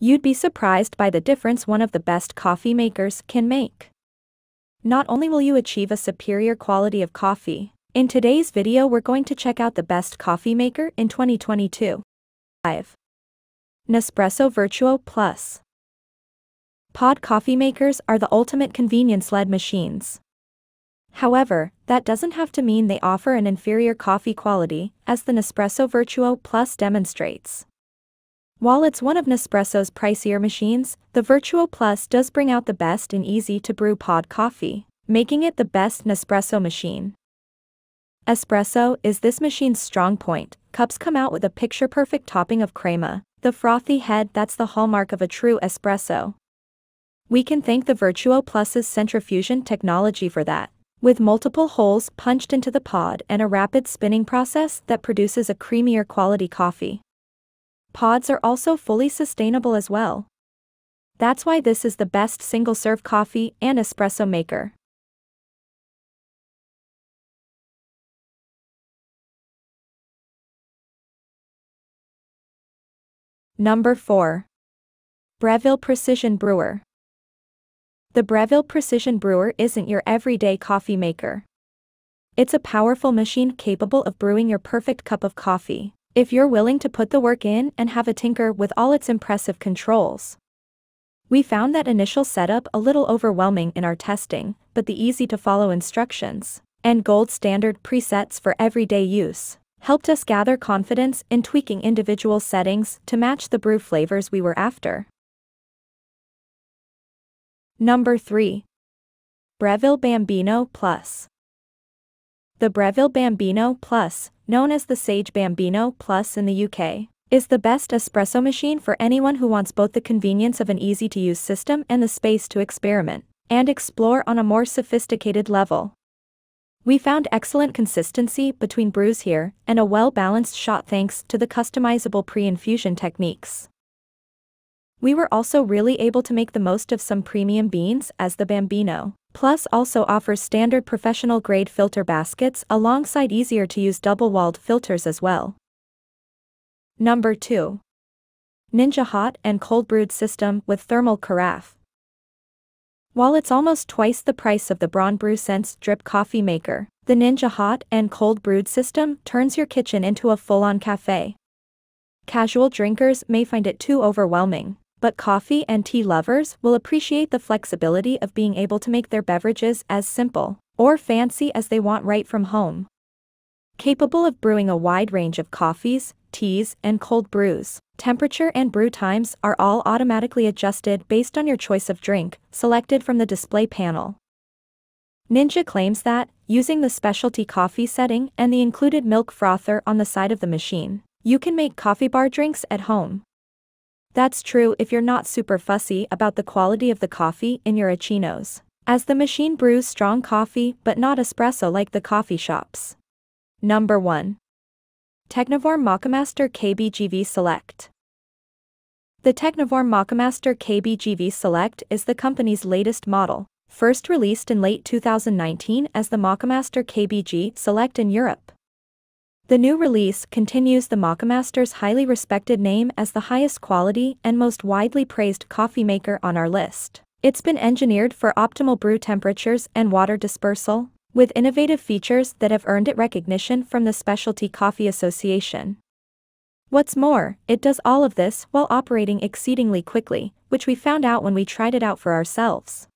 You'd be surprised by the difference one of the best coffee makers can make. Not only will you achieve a superior quality of coffee, in today's video we're going to check out the best coffee maker in 2022. 5. Nespresso Vertuo Plus. Pod coffee makers are the ultimate convenience-led machines. However, that doesn't have to mean they offer an inferior coffee quality, as the Nespresso Vertuo Plus demonstrates. While it's one of Nespresso's pricier machines, the Vertuo Plus does bring out the best in easy-to-brew pod coffee, making it the best Nespresso machine. Espresso is this machine's strong point. Cups come out with a picture-perfect topping of crema, the frothy head that's the hallmark of a true espresso. We can thank the Vertuo Plus's centrifusion technology for that, with multiple holes punched into the pod and a rapid spinning process that produces a creamier quality coffee. Pods are also fully sustainable as well. That's why this is the best single-serve coffee and espresso maker. 4. Breville Precision Brewer. The Breville Precision Brewer isn't your everyday coffee maker. It's a powerful machine capable of brewing your perfect cup of coffee, if you're willing to put the work in and have a tinker with all its impressive controls. We found that initial setup a little overwhelming in our testing, but the easy-to-follow instructions and gold standard presets for everyday use helped us gather confidence in tweaking individual settings to match the brew flavors we were after. 3. Breville Bambino Plus. The Breville Bambino Plus, known as the Sage Bambino Plus in the UK, is the best espresso machine for anyone who wants both the convenience of an easy-to-use system and the space to experiment and explore on a more sophisticated level. We found excellent consistency between brews here and a well-balanced shot thanks to the customizable pre-infusion techniques. We were also really able to make the most of some premium beans, as the Bambino Plus also offers standard professional-grade filter baskets alongside easier-to-use double-walled filters as well. 2. Ninja Hot and Cold Brewed System with Thermal Carafe. While it's almost twice the price of the Braun Brew Sense drip coffee maker, the Ninja Hot and Cold Brewed System turns your kitchen into a full-on cafe. Casual drinkers may find it too overwhelming, but coffee and tea lovers will appreciate the flexibility of being able to make their beverages as simple or fancy as they want right from home. Capable of brewing a wide range of coffees, teas, and cold brews, temperature and brew times are all automatically adjusted based on your choice of drink, selected from the display panel. Ninja claims that, using the specialty coffee setting and the included milk frother on the side of the machine, you can make coffee bar drinks at home. That's true if you're not super fussy about the quality of the coffee in your Achinos, as the machine brews strong coffee but not espresso like the coffee shops. 1. Technivorm Moccamaster KBGV Select. The Technivorm Moccamaster KBGV Select is the company's latest model, first released in late 2019 as the Moccamaster KBG Select in Europe. The new release continues the Moccamaster's highly respected name as the highest quality and most widely praised coffee maker on our list. It's been engineered for optimal brew temperatures and water dispersal, with innovative features that have earned it recognition from the Specialty Coffee Association. What's more, it does all of this while operating exceedingly quickly, which we found out when we tried it out for ourselves.